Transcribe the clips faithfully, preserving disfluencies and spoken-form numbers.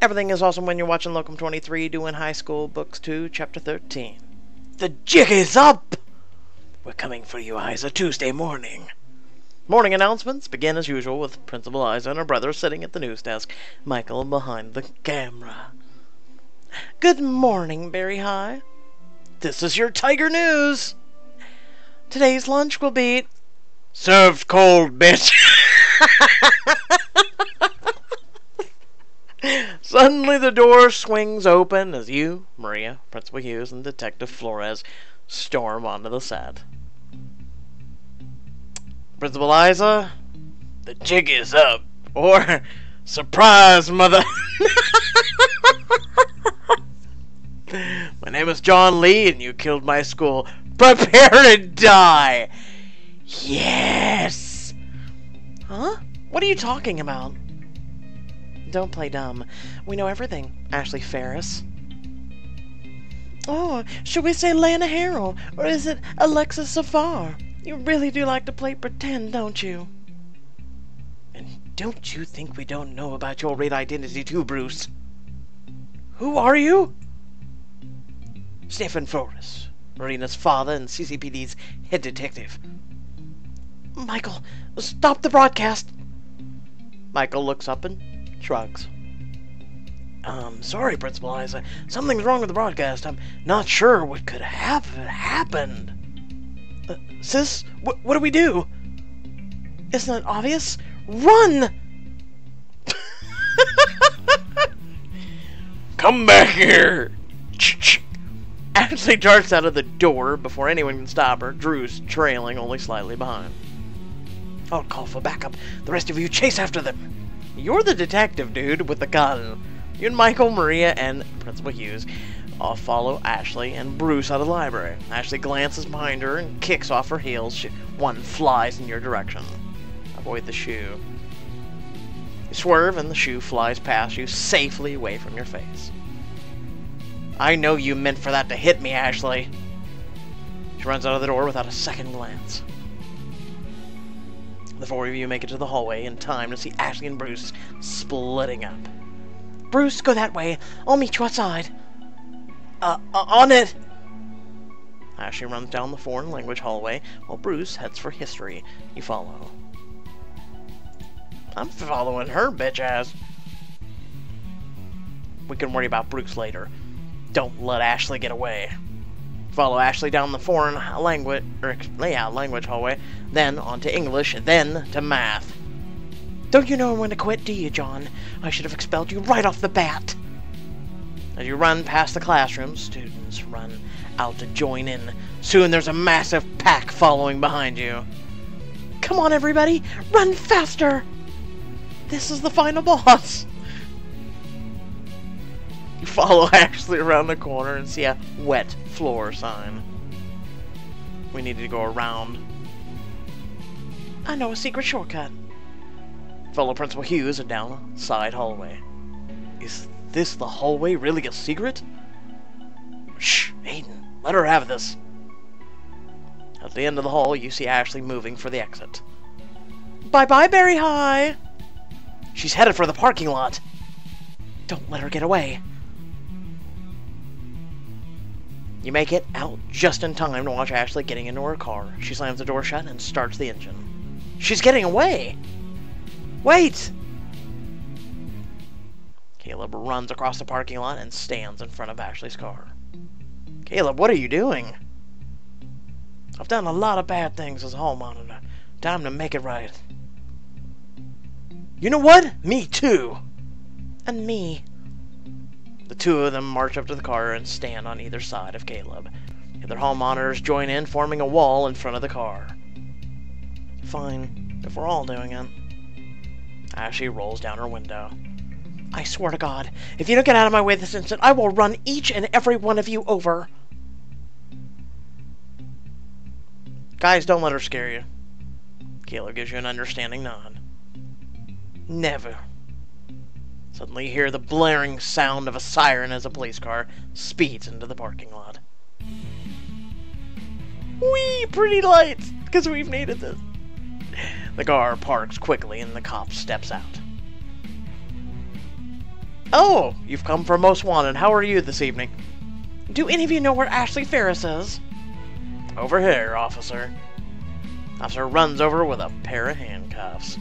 Everything is awesome when you're watching Lokim twenty-three doing High School Books two, Chapter thirteen. The jig is up! We're coming for you, Isa, Tuesday morning. Morning announcements begin as usual with Principal Isa and her brother sitting at the news desk, Michael behind the camera. Good morning, Barry High. This is your Tiger News. Today's lunch will be... served cold, bitch. Suddenly the door swings open as you, Maria, Principal Hughes, and Detective Flores storm onto the set. Principal Isa, the jig is up, or surprise, mother. My name is John Lee, and you killed my school. Prepare to die. Yes. Huh? What are you talking about? Don't play dumb. We know everything, Ashley Ferris. Oh, should we say Lana Harrell, or is it Alexis Safar? You really do like to play pretend, don't you? And don't you think we don't know about your real identity too, Bruce? Who are you? Stephen Flores, Marina's father and C C P D's head detective. Michael, stop the broadcast. Michael looks up and shrugs. Um, sorry, Principal Isa. Something's wrong with the broadcast. I'm not sure what could have happened. Uh, sis, wh what do we do? Isn't it obvious? Run! Come back here! Ashley darts out of the door before anyone can stop her. Drew's trailing only slightly behind. I'll call for backup. The rest of you chase after them. You're the detective dude with the gun. You and Michael, Maria, and Principal Hughes all follow Ashley and Bruce out of the library. Ashley glances behind her and kicks off her heels. She, one flies in your direction. Avoid the shoe. You swerve and the shoe flies past you, safely away from your face. I know you meant for that to hit me, Ashley. She runs out of the door without a second glance. The four of you make it to the hallway in time to see Ashley and Bruce splitting up. Bruce, go that way. I'll meet you outside. Uh, uh, on it! Ashley runs down the foreign language hallway while Bruce heads for history. You follow. I'm following her, bitch ass. We can worry about Bruce later. Don't let Ashley get away. Follow Ashley down the foreign language, or yeah, language hallway, then on to English, then to math. Don't you know when to quit, do you, John? I should have expelled you right off the bat. As you run past the classroom, students run out to join in. Soon there's a massive pack following behind you. Come on, everybody, run faster! This is the final boss. You follow Ashley around the corner and see a wet floor sign. We needed to go around. I know a secret shortcut. Fellow Principal Hughes and down a side hallway. Is this the hallway really a secret? Shh, Aiden, let her have this. At the end of the hall, you see Ashley moving for the exit. Bye-bye, Barry High! She's headed for the parking lot. Don't let her get away. You make it out just in time to watch Ashley getting into her car. She slams the door shut and starts the engine. She's getting away! Wait! Caleb runs across the parking lot and stands in front of Ashley's car. Caleb, what are you doing? I've done a lot of bad things as a hall monitor. Time to make it right. You know what? Me too! And me. The two of them march up to the car and stand on either side of Caleb. Their hall monitors join in, forming a wall in front of the car. Fine, if we're all doing it. Ashley rolls down her window. I swear to God, if you don't get out of my way this instant, I will run each and every one of you over. Guys, don't let her scare you. Caleb gives you an understanding nod. Never. Suddenly you hear the blaring sound of a siren as a police car speeds into the parking lot. Wee, pretty lights, because we've needed this. The car parks quickly and the cop steps out. Oh, you've come for Most Wanted. How are you this evening? Do any of you know where Ashley Ferris is? Over here, officer. Officer runs over with a pair of handcuffs.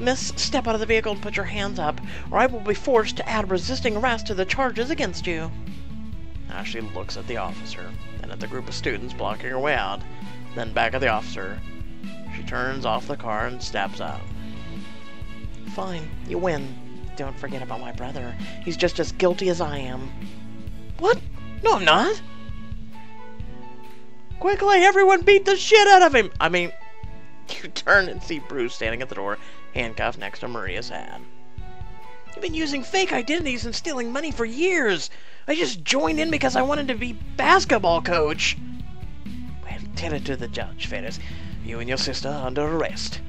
Miss, step out of the vehicle and put your hands up, or I will be forced to add resisting arrest to the charges against you. Ashley looks at the officer, then at the group of students blocking her way out, then back at the officer. She turns off the car and steps out. Fine, you win. Don't forget about my brother. He's just as guilty as I am. What? No, I'm not. Quickly, everyone beat the shit out of him! I mean, you turn and see Bruce standing at the door, handcuffed next to Maria's hat. You've been using fake identities and stealing money for years. I just joined in because I wanted to be basketball coach. Well, tell it to the judge, Ferris. You and your sister are under arrest.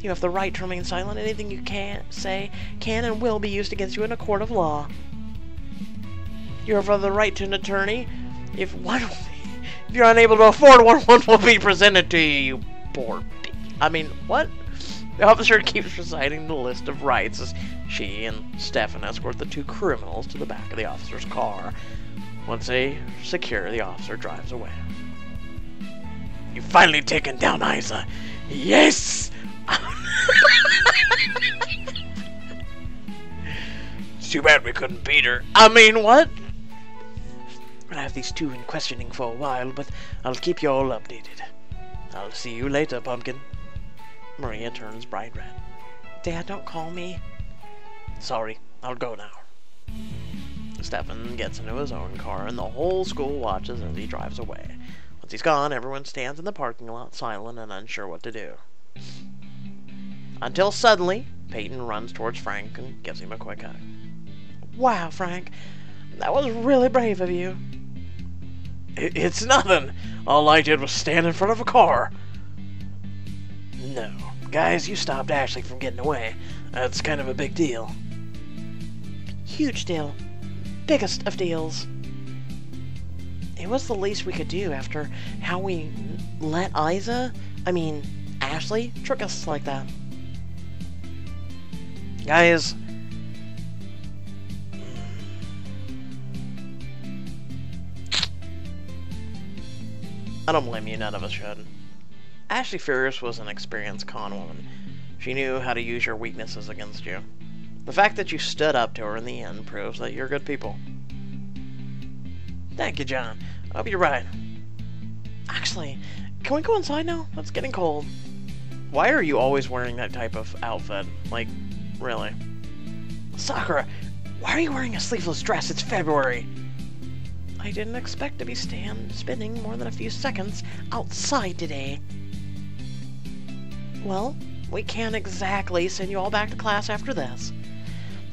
You have the right to remain silent. Anything you can say can and will be used against you in a court of law. You have the right to an attorney. If one, if you're unable to afford one, one will be presented to you. You poor bitch. I mean, what? The officer keeps reciting the list of rights as she and Stefan escort the two criminals to the back of the officer's car. Once they secure, the officer drives away. You've finally taken down Isa. Yes! It's too bad we couldn't beat her. I mean, what? I'll have these two in questioning for a while, but I'll keep you all updated. I'll see you later, pumpkin. Maria turns bright red. Dad, don't call me. Sorry, I'll go now. Stefan gets into his own car, and the whole school watches as he drives away. Once he's gone, everyone stands in the parking lot, silent and unsure what to do. Until suddenly, Peyton runs towards Frank and gives him a quick hug. Wow, Frank, that was really brave of you. It's nothing. All I did was stand in front of a car. No. Guys, you stopped Ashley from getting away. That's kind of a big deal. Huge deal. Biggest of deals. It was the least we could do after how we let Isa, I mean, Ashley, trick us like that. Guys. I don't blame you, none of us should. Ashley Ferris was an experienced con woman. She knew how to use your weaknesses against you. The fact that you stood up to her in the end proves that you're good people. Thank you, John. I hope you're right. Actually, can we go inside now? It's getting cold. Why are you always wearing that type of outfit? Like, really? Sakura, why are you wearing a sleeveless dress? It's February. I didn't expect to be stand spending more than a few seconds outside today. Well, we can't exactly send you all back to class after this.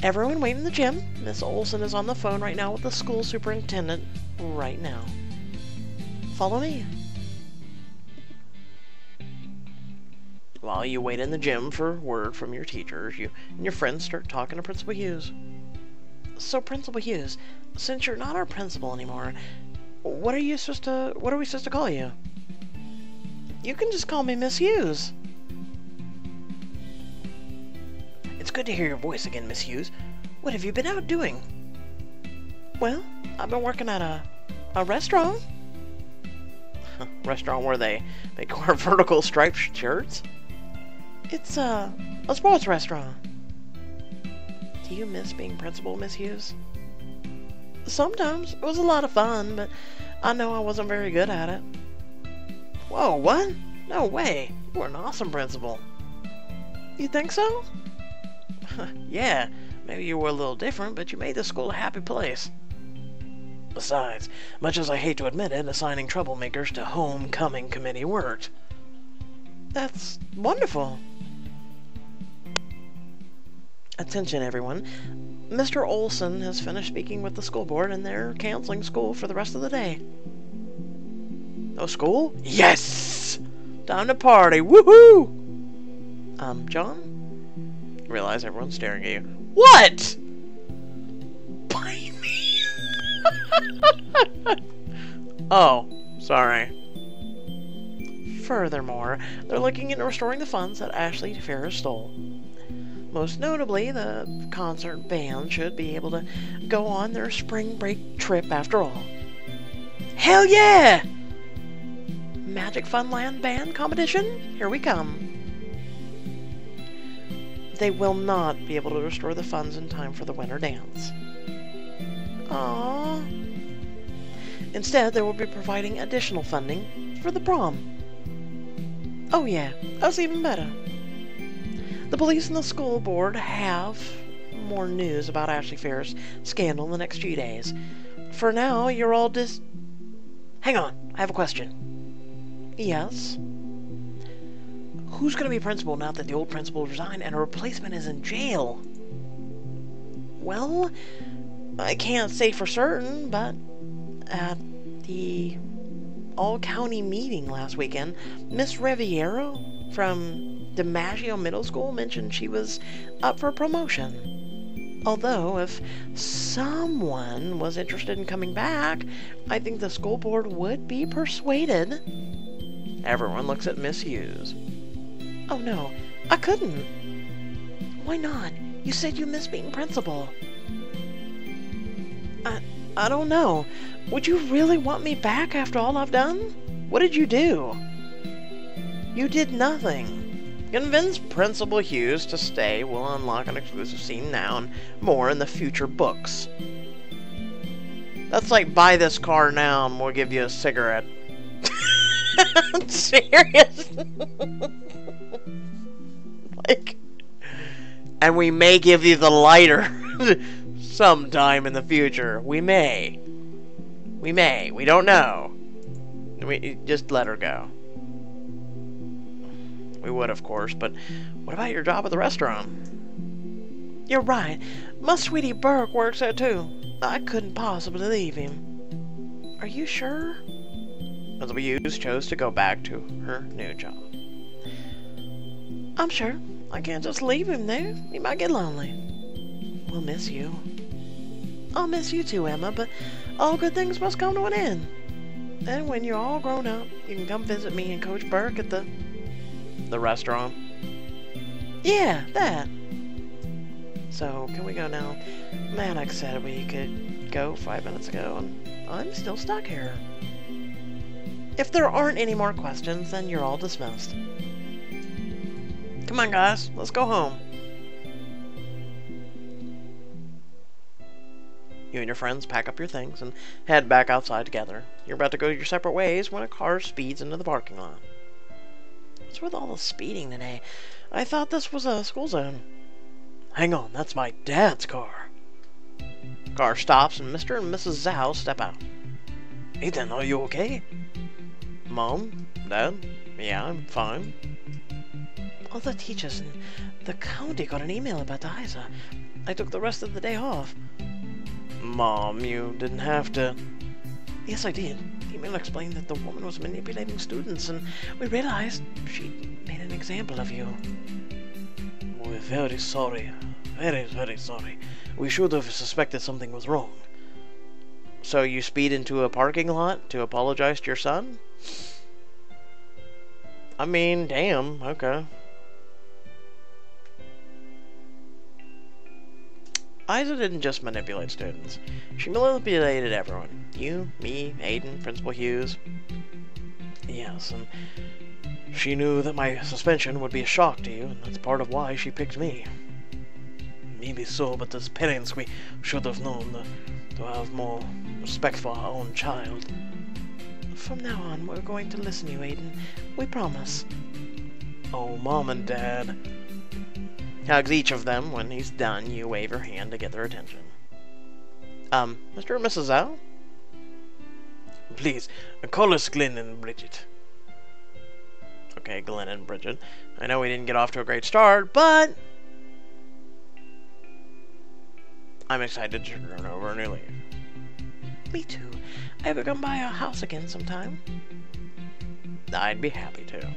Everyone wait in the gym. Miss Olson is on the phone right now with the school superintendent right now. Follow me. While you wait in the gym for word from your teachers, you and your friends start talking to Principal Hughes. So, Principal Hughes, since you're not our principal anymore, what are you supposed to, what are we supposed to call you? You can just call me Miss Hughes. It's good to hear your voice again, Miss Hughes. What have you been out doing? Well, I've been working at a, a restaurant. Restaurant where they, they wear vertical striped shirts? It's uh, a sports restaurant. Do you miss being principal, Miss Hughes? Sometimes. It was a lot of fun, but I know I wasn't very good at it. Whoa, what? No way. You were an awesome principal. You think so? Yeah, maybe you were a little different, but you made the school a happy place. Besides, much as I hate to admit it, assigning troublemakers to homecoming committee worked. That's wonderful. Attention, everyone. Mister Olson has finished speaking with the school board, and they're canceling school for the rest of the day. No school? Yes! Time to party! Woohoo! Um, John? Realize everyone's staring at you. What? Buy me. Oh, sorry. Furthermore, they're looking into restoring the funds that Ashley Ferris stole. Most notably, the concert band should be able to go on their spring break trip after all. Hell yeah! Magic Funland Band Competition? Here we come. They will not be able to restore the funds in time for the winter dance. Aww. Instead, they will be providing additional funding for the prom. Oh yeah, that's even better. The police and the school board have more news about Ashley Fair's scandal in the next few days. For now, you're all dis... Hang on, I have a question. Yes? Who's going to be principal now that the old principal resigned and a replacement is in jail? Well, I can't say for certain, but at the all-county meeting last weekend, Miss Riviero from DiMaggio Middle School mentioned she was up for promotion. Although, if someone was interested in coming back, I think the school board would be persuaded. Everyone looks at Miss Hughes. Oh no, I couldn't. Why not? You said you missed being principal. I, I don't know. Would you really want me back after all I've done? What did you do? You did nothing. Convince Principal Hughes to stay. We'll unlock an exclusive scene now and more in the future books. That's like, buy this car now and we'll give you a cigarette. I'm serious. Like, and we may give you the lighter sometime in the future. We may. We may. We don't know. We just let her go. We would, of course, but what about your job at the restaurant? You're right. My sweetie Burke works there, too. I couldn't possibly leave him. Are you sure? Miz Hughes chose to go back to her new job. I'm sure. I can't just leave him there. He might get lonely. We'll miss you. I'll miss you too, Emma, but all good things must come to an end. And when you're all grown up, you can come visit me and Coach Burke at the... The restaurant? Yeah, that. So, can we go now? Maddox said we could go five minutes ago, and I'm still stuck here. If there aren't any more questions, then you're all dismissed. Come on, guys. Let's go home. You and your friends pack up your things and head back outside together. You're about to go your separate ways when a car speeds into the parking lot. What's with all the speeding today? I thought this was a school zone. Hang on, that's my dad's car. The car stops and Mister and Missus Zhao step out. Ethan, are you okay? Mom? Dad? Yeah, I'm fine. All the teachers in the county got an email about Isa. I took the rest of the day off. Mom, you didn't have to... Yes, I did. The email explained that the woman was manipulating students, and we realized she made an example of you. We're very sorry. Very, very sorry. We should have suspected something was wrong. So you speed into a parking lot to apologize to your son? I mean, damn, okay. Isa didn't just manipulate students. She manipulated everyone. You, me, Aiden, Principal Hughes. Yes, and she knew that my suspension would be a shock to you, and that's part of why she picked me. Maybe so, but as parents, we should have known to have more respect for our own child. From now on, we're going to listen to you, Aiden. We promise. Oh, Mom and Dad... Hugs each of them. When he's done, you wave your hand to get their attention. Um, Mister and Missus Zhao? Please, call us Glenn and Bridget. Okay, Glenn and Bridget. I know we didn't get off to a great start, but... I'm excited to turn over a new leaf. Me too. I ever come by our house again sometime? I'd be happy to.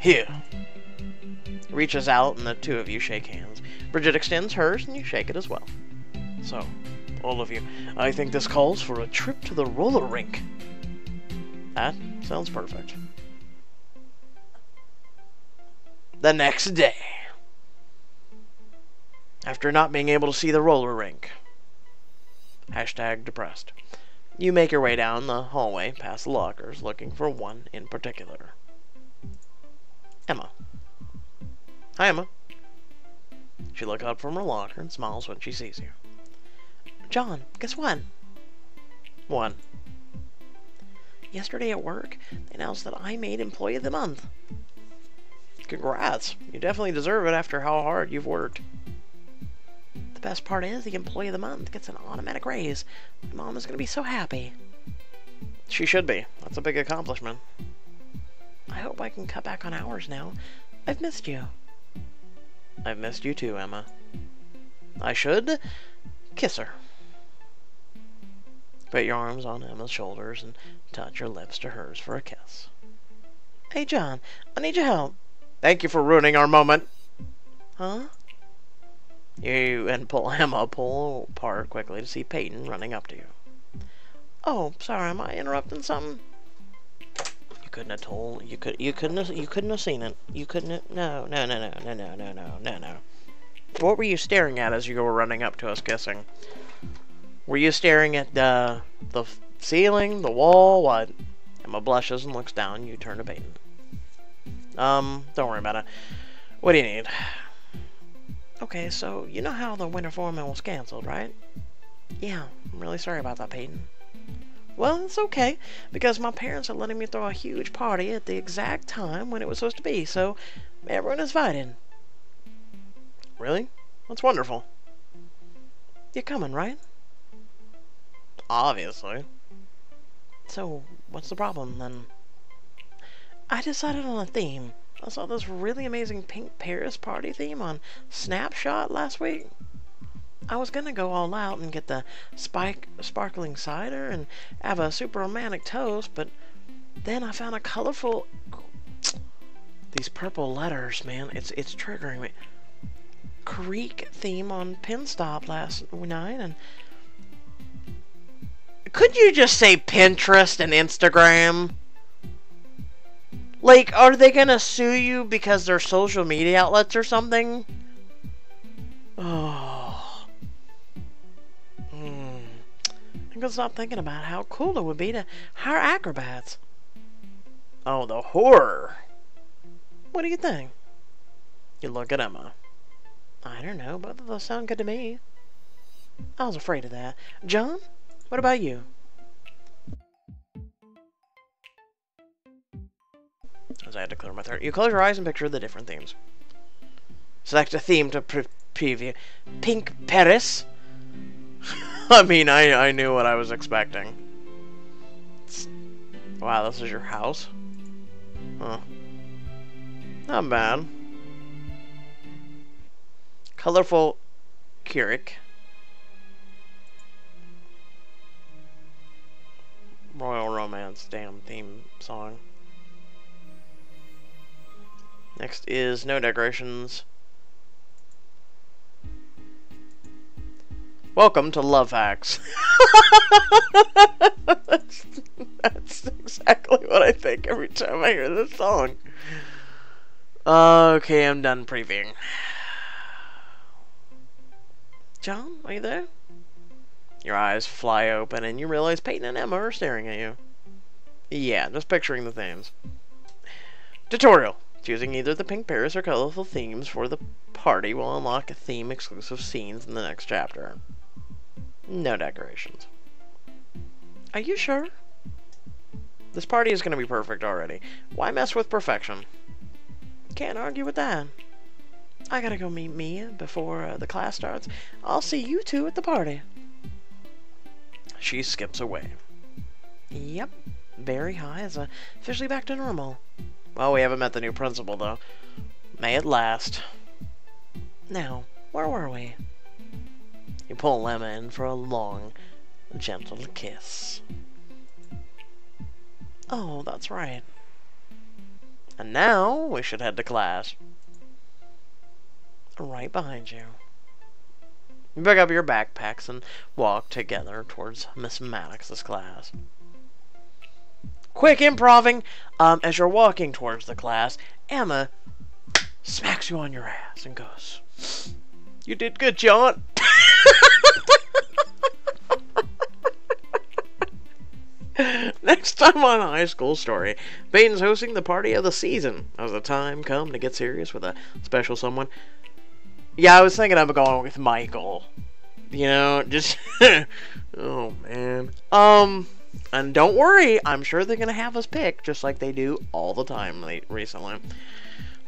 Here. Reaches out and the two of you shake hands. Bridget extends hers and you shake it as well. So, all of you, I think this calls for a trip to the roller rink. That sounds perfect. The next day. after not being able to see the roller rink. Hashtag depressed. You make your way down the hallway past the lockers, looking for one in particular. Emma. Hi, Emma. She looks up from her locker and smiles when she sees you. John, guess what? One. Yesterday at work, they announced that I made Employee of the Month. Congrats. You definitely deserve it after how hard you've worked. The best part is the Employee of the Month gets an automatic raise. My mom is going to be so happy. She should be. That's a big accomplishment. I hope I can cut back on hours now. I've missed you. I've missed you too, Emma. I should kiss her. Put your arms on Emma's shoulders and touch your lips to hers for a kiss. Hey, John, I need your help. Thank you for ruining our moment. Huh? You and pull Emma pull apart quickly to see Peyton running up to you. Oh, sorry, am I interrupting something? You couldn't have told. You could. You couldn't. Have, you couldn't have seen it. You couldn't. Have, no. No. No. No. No. No. No. No. No. No. What were you staring at as you were running up to us kissing? Were you staring at the, the ceiling, the wall, what? Emma blushes and looks down. You turn to Peyton. Um, don't worry about it. What do you need? Okay, so you know how the winter foreman was canceled, right? Yeah, I'm really sorry about that, Peyton. Well, it's okay, because my parents are letting me throw a huge party at the exact time when it was supposed to be, so everyone is invited. Really? That's wonderful. You're coming, right? Obviously. So, what's the problem, then? I decided on a theme. I saw this really amazing pink Paris party theme on Snapshot last week. I was gonna go all out and get the spike sparkling cider and have a super romantic toast, but then I found a colorful... These purple letters, man, it's, it's triggering me. Greek theme on Pinstop last night, and... Could you just say Pinterest and Instagram? Like, are they gonna sue you because they're social media outlets or something? Oh. Mm. I'm gonna stop thinking about how cool it would be to hire acrobats. Oh, the horror. What do you think? You look at Emma. I don't know, but those sound good to me. I was afraid of that. John? What about you? As I had to clear my throat, you close your eyes and picture the different themes. Select a theme to pre preview. Pink Paris? I mean, I, I knew what I was expecting. Wow, this is your house? Huh. Not bad. Colorful Keurig. Royal Romance, damn theme song. Next is no decorations. Welcome to Love Hacks. that's, that's exactly what I think every time I hear this song. Okay, I'm done previewing. John, are you there? Your eyes fly open, and you realize Peyton and Emma are staring at you. Yeah, just picturing the themes. Tutorial. Choosing either the pink Paris or colorful themes for the party will unlock theme-exclusive scenes in the next chapter. No decorations. Are you sure? This party is going to be perfect already. Why mess with perfection? Can't argue with that. I gotta go meet Mia before uh, the class starts. I'll see you two at the party. She skips away. Yep. Barry High is uh, officially back to normal. Well, we haven't met the new principal, though. May it last. Now, where were we? You pull Emma in for a long, gentle kiss. Oh, that's right. And now, we should head to class. Right behind you. You pick up your backpacks and walk together towards Miss Maddox's class. Quick improving! Um, as you're walking towards the class, Emma smacks you on your ass and goes, You did good, John. Next time on High School Story, Peyton's hosting the party of the season. Has the time come to get serious with a special someone? Yeah, I was thinking of going with Michael. You know, just... oh, man. Um, and don't worry, I'm sure they're going to have us pick, just like they do all the time late recently.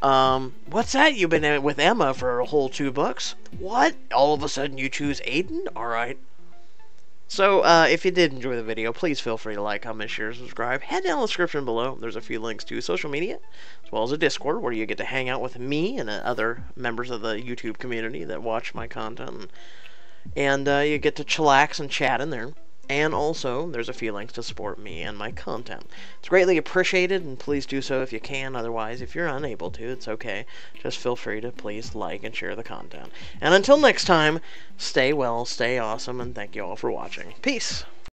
Um, what's that? You've been with Emma for a whole two bucks? What? All of a sudden you choose Aiden? Alright. So, uh, if you did enjoy the video, please feel free to like, comment, share, subscribe. Head down in the description below. There's a few links to social media, as well as a Discord, where you get to hang out with me and uh, other members of the YouTube community that watch my content. And, and uh, you get to chillax and chat in there. And also, there's a few links to support me and my content. It's greatly appreciated, and please do so if you can. Otherwise, if you're unable to, it's okay. Just feel free to please like and share the content. And until next time, stay well, stay awesome, and thank you all for watching. Peace!